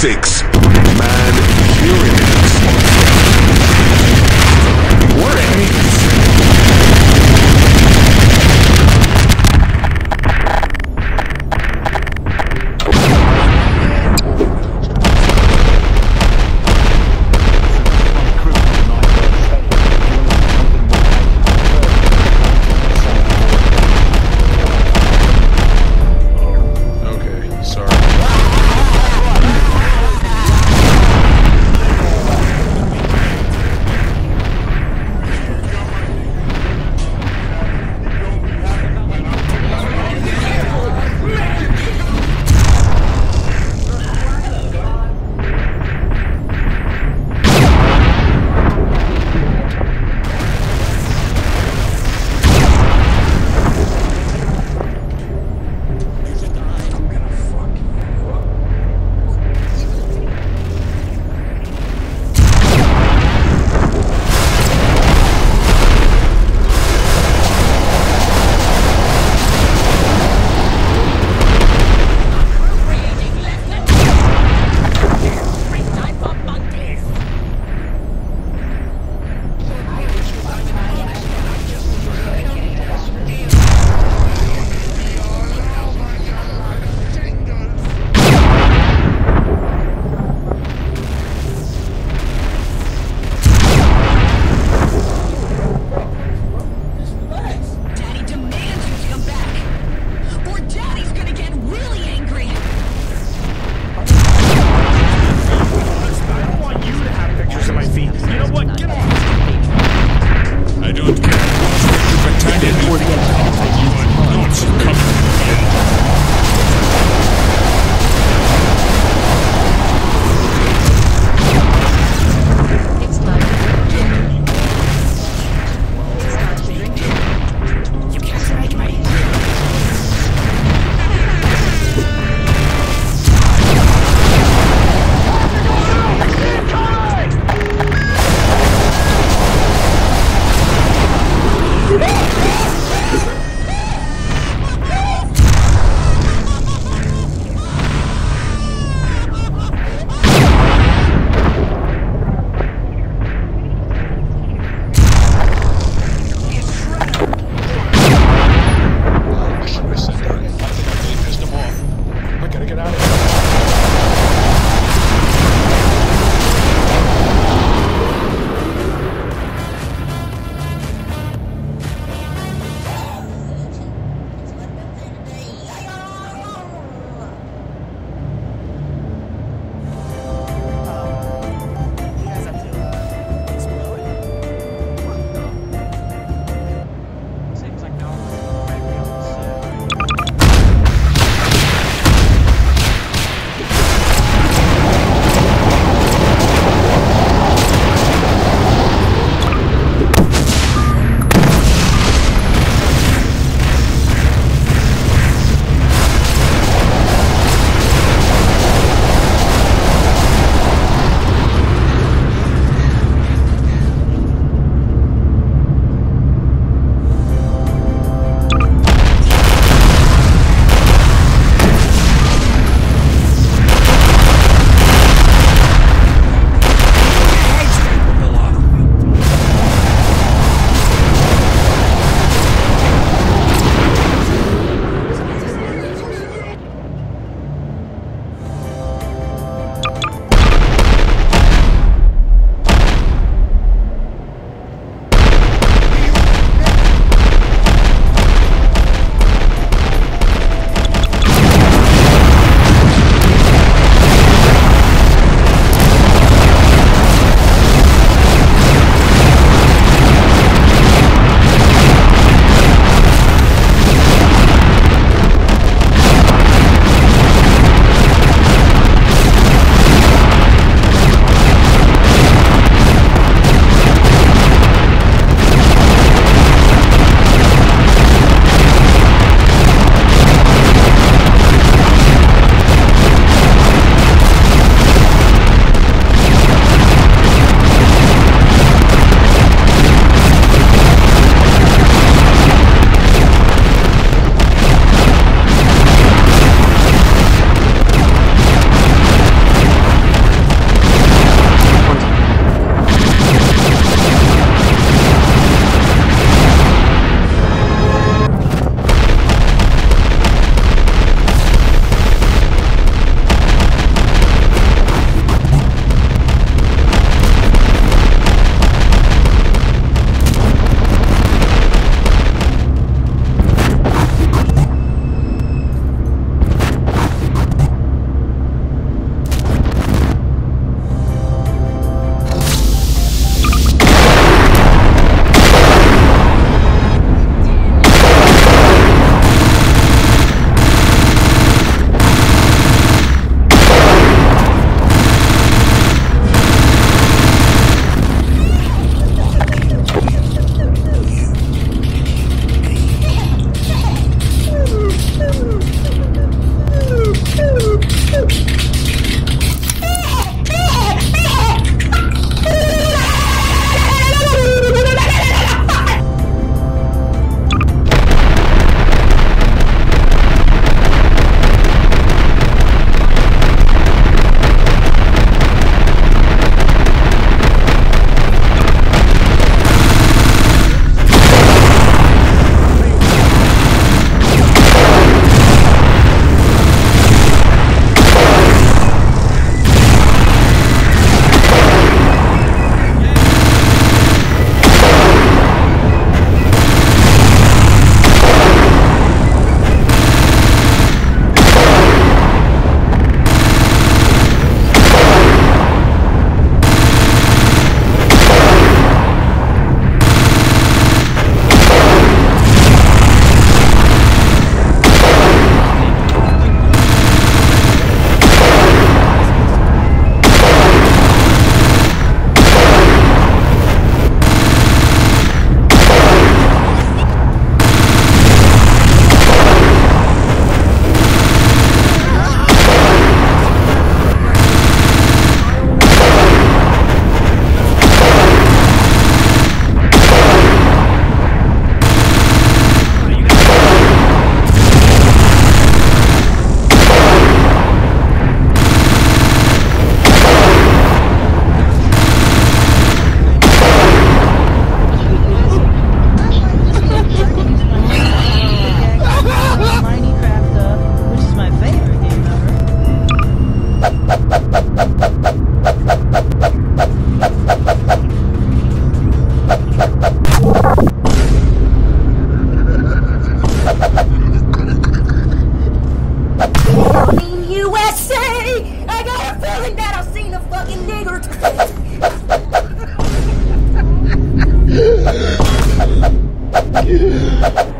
6. Man urinates on ground. We're at 8. Okay, sorry. Fucking USA! I got a feeling that I've seen a fucking nigger.